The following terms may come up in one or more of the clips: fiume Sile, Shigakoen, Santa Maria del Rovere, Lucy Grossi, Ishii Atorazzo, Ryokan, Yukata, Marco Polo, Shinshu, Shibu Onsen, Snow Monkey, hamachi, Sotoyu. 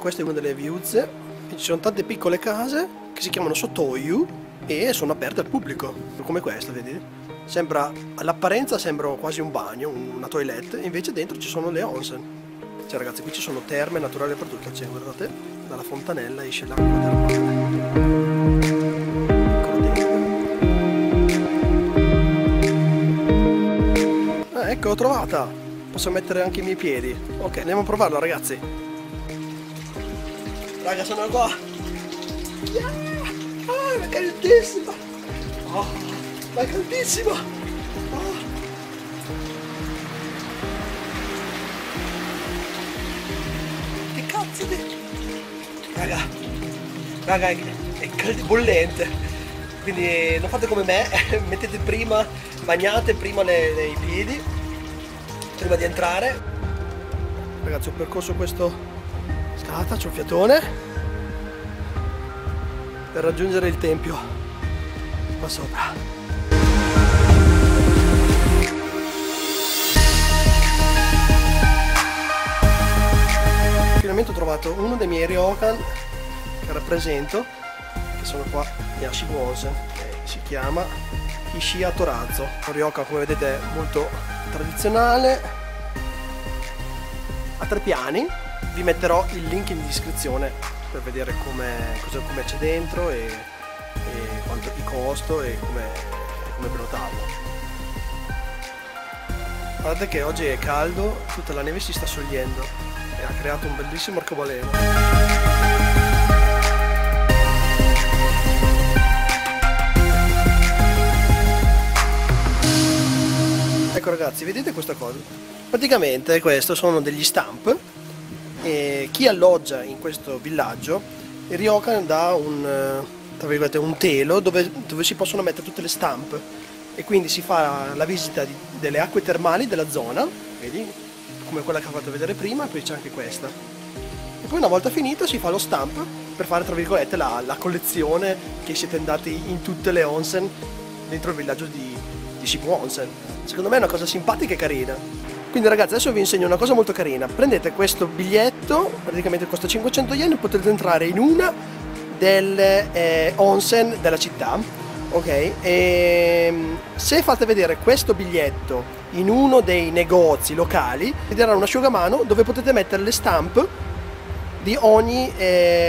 questa è una delle viuzze, e ci sono tante piccole case che si chiamano Sotoyu e sono aperte al pubblico, come questa, vedi? Sembra, all'apparenza sembra quasi un bagno, una toilette, invece dentro ci sono le onsen. Cioè ragazzi, qui ci sono terme naturali per tutto, cioè guardate, dalla fontanella esce l'acqua dal mare. Ecco, l'ho trovata! Posso mettere anche i miei piedi. Ok, andiamo a provarla, ragazzi. Raga, sono qua! Yeah! Ah, è caldissima! Oh, ma è caldissima! Oh. Che cazzo di... Raga, è bollente! Quindi non fate come me, mettete prima, bagnate prima i piedi, prima di entrare. Ragazzi, ho percorso questa scalata, c'è un fiatone, per raggiungere il tempio qua sopra. Finalmente ho trovato uno dei miei Ryokan che rappresento, che sono qua a Shibu Onsen, si chiama Ishii Atorazzo. Un ryokan, come vedete, molto tradizionale, a 3 piani. Vi metterò il link in descrizione per vedere come c'è dentro e quanto è il costo e come prenotarlo. Guardate che oggi è caldo, tutta la neve si sta sciogliendo e ha creato un bellissimo arcobaleno. Ecco ragazzi, vedete questa cosa? Praticamente questo sono degli stamp e chi alloggia in questo villaggio, il Ryokan dà un telo dove si possono mettere tutte le stamp, e quindi si fa la visita delle acque termali della zona, vedi? Come quella che ho fatto vedere prima, e poi c'è anche questa. E poi una volta finito si fa lo stamp per fare, tra virgolette, la collezione che siete andati in tutte le onsen dentro il villaggio di Shibu Onsen. Secondo me è una cosa simpatica e carina. Quindi ragazzi, adesso vi insegno una cosa molto carina. Prendete questo biglietto, praticamente costa 500 yen, potete entrare in una delle onsen della città, ok? E se fate vedere questo biglietto in uno dei negozi locali, vi daranno un asciugamano dove potete mettere le stamp di ogni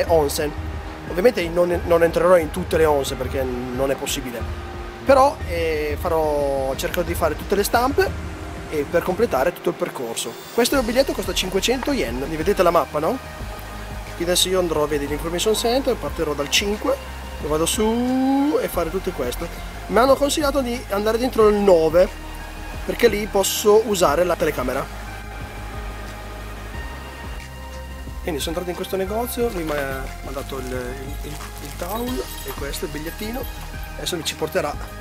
onsen. Ovviamente non entrerò in tutte le onsen perché non è possibile, però cercherò di fare tutte le stampe e per completare tutto il percorso. Questo biglietto costa 500 yen, vedete la mappa, no? Quindi adesso io andrò a vedere l'Information Center, partirò dal 5, lo vado su e fare tutto questo. Mi hanno consigliato di andare dentro il 9 perché lì posso usare la telecamera. Quindi sono entrato in questo negozio, mi ha dato il towel e questo è il bigliettino. Adesso mi ci porterà.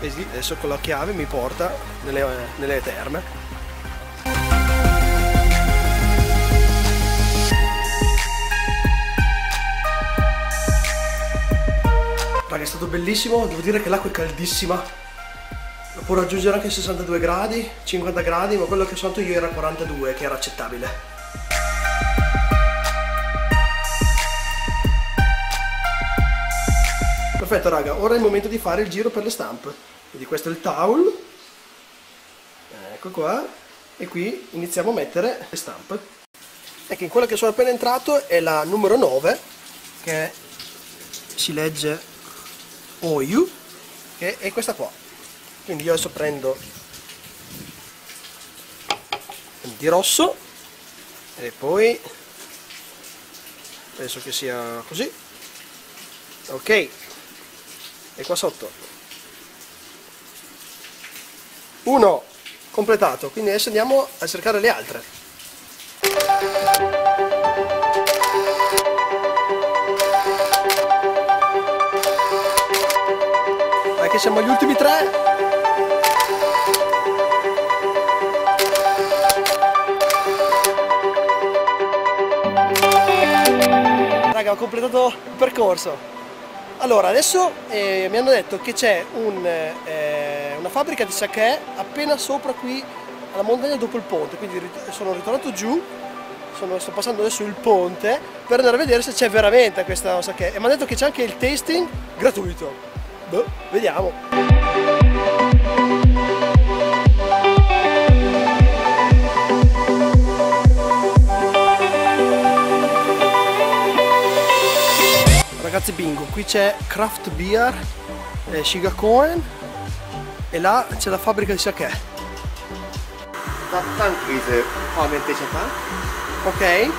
Vedi, adesso con la chiave mi porta nelle terme. Raga, è stato bellissimo, devo dire che l'acqua è caldissima. Può raggiungere anche 62 gradi, 50 gradi, ma quello che ho sotto io era 42, che era accettabile. Perfetto raga, ora è il momento di fare il giro per le stampe. Quindi questo è il towel, ecco qua, e qui iniziamo a mettere le stampe. Ecco, in quella che sono appena entrato è la numero 9, che si legge Oyu, che è questa qua. Quindi io adesso prendo di rosso e poi penso che sia così, ok, e qua sotto 1 completato. Quindi adesso andiamo a cercare le altre. Dai che siamo agli ultimi 3. Ho completato il percorso. Allora, adesso mi hanno detto che c'è una fabbrica di sake appena sopra qui alla montagna dopo il ponte, quindi sono ritornato giù, sto passando adesso il ponte per andare a vedere se c'è veramente questa sake, e mi hanno detto che c'è anche il tasting gratuito. Beh, vediamo. Ragazzi, bingo, qui c'è Craft Beer Shigakoen e là c'è la fabbrica di sake. Ok,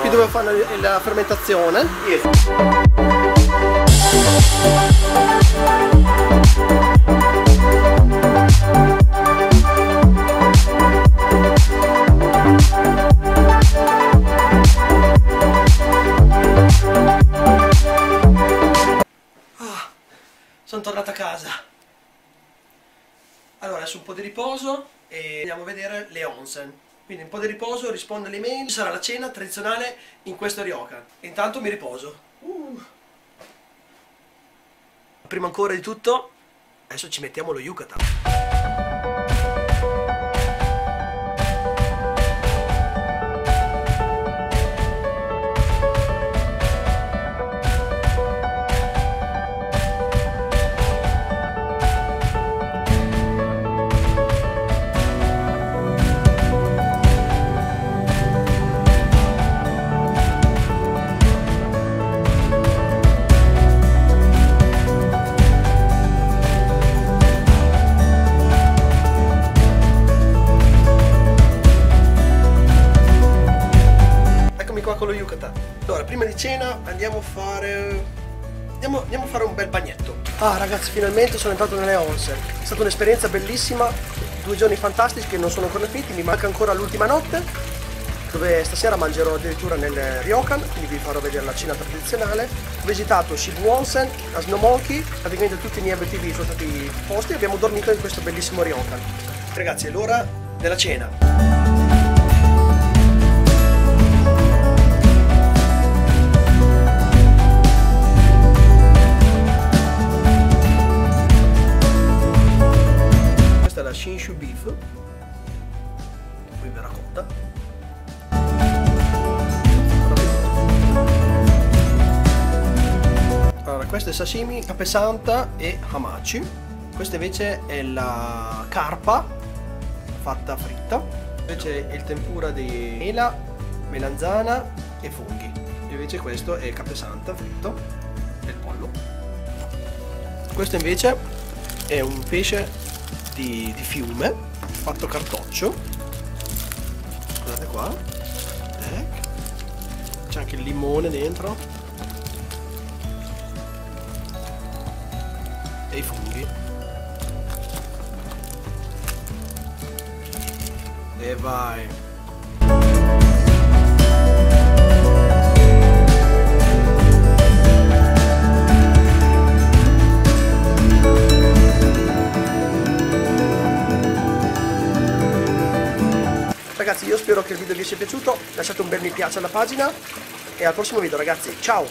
qui dove fanno la fermentazione. Sono tornato a casa. Allora, adesso un po' di riposo e andiamo a vedere le onsen. Quindi un po' di riposo, rispondo alle mail. Sarà la cena tradizionale in questo Ryokan. Intanto mi riposo. Prima ancora di tutto, adesso ci mettiamo lo Yukata. Allora, prima di cena andiamo a fare un bel bagnetto. Ah ragazzi, finalmente sono entrato nelle onsen. È stata un'esperienza bellissima, 2 giorni fantastici che non sono ancora finiti. Mi manca ancora l'ultima notte, dove stasera mangerò addirittura nel Ryokan, quindi vi farò vedere la cena tradizionale. Ho visitato Shibu Onsen, la Snow Monkey, praticamente tutti i miei obiettivi sono stati posti e abbiamo dormito in questo bellissimo Ryokan. Ragazzi, è l'ora della cena. Shinshu beef, qui verrà cotta. Allora, questo è sashimi, capesanta e hamachi. Questa invece è la carpa fatta fritta. Invece è il tempura di mela, melanzana e funghi. Invece questo è il capesanta fritto e il pollo. Questo invece è un pesce di fiume fatto cartoccio, guardate qua, c'è anche il limone dentro e i funghi, e vai. Ragazzi, io spero che il video vi sia piaciuto, lasciate un bel mi piace alla pagina e al prossimo video ragazzi, ciao!